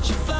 what you find.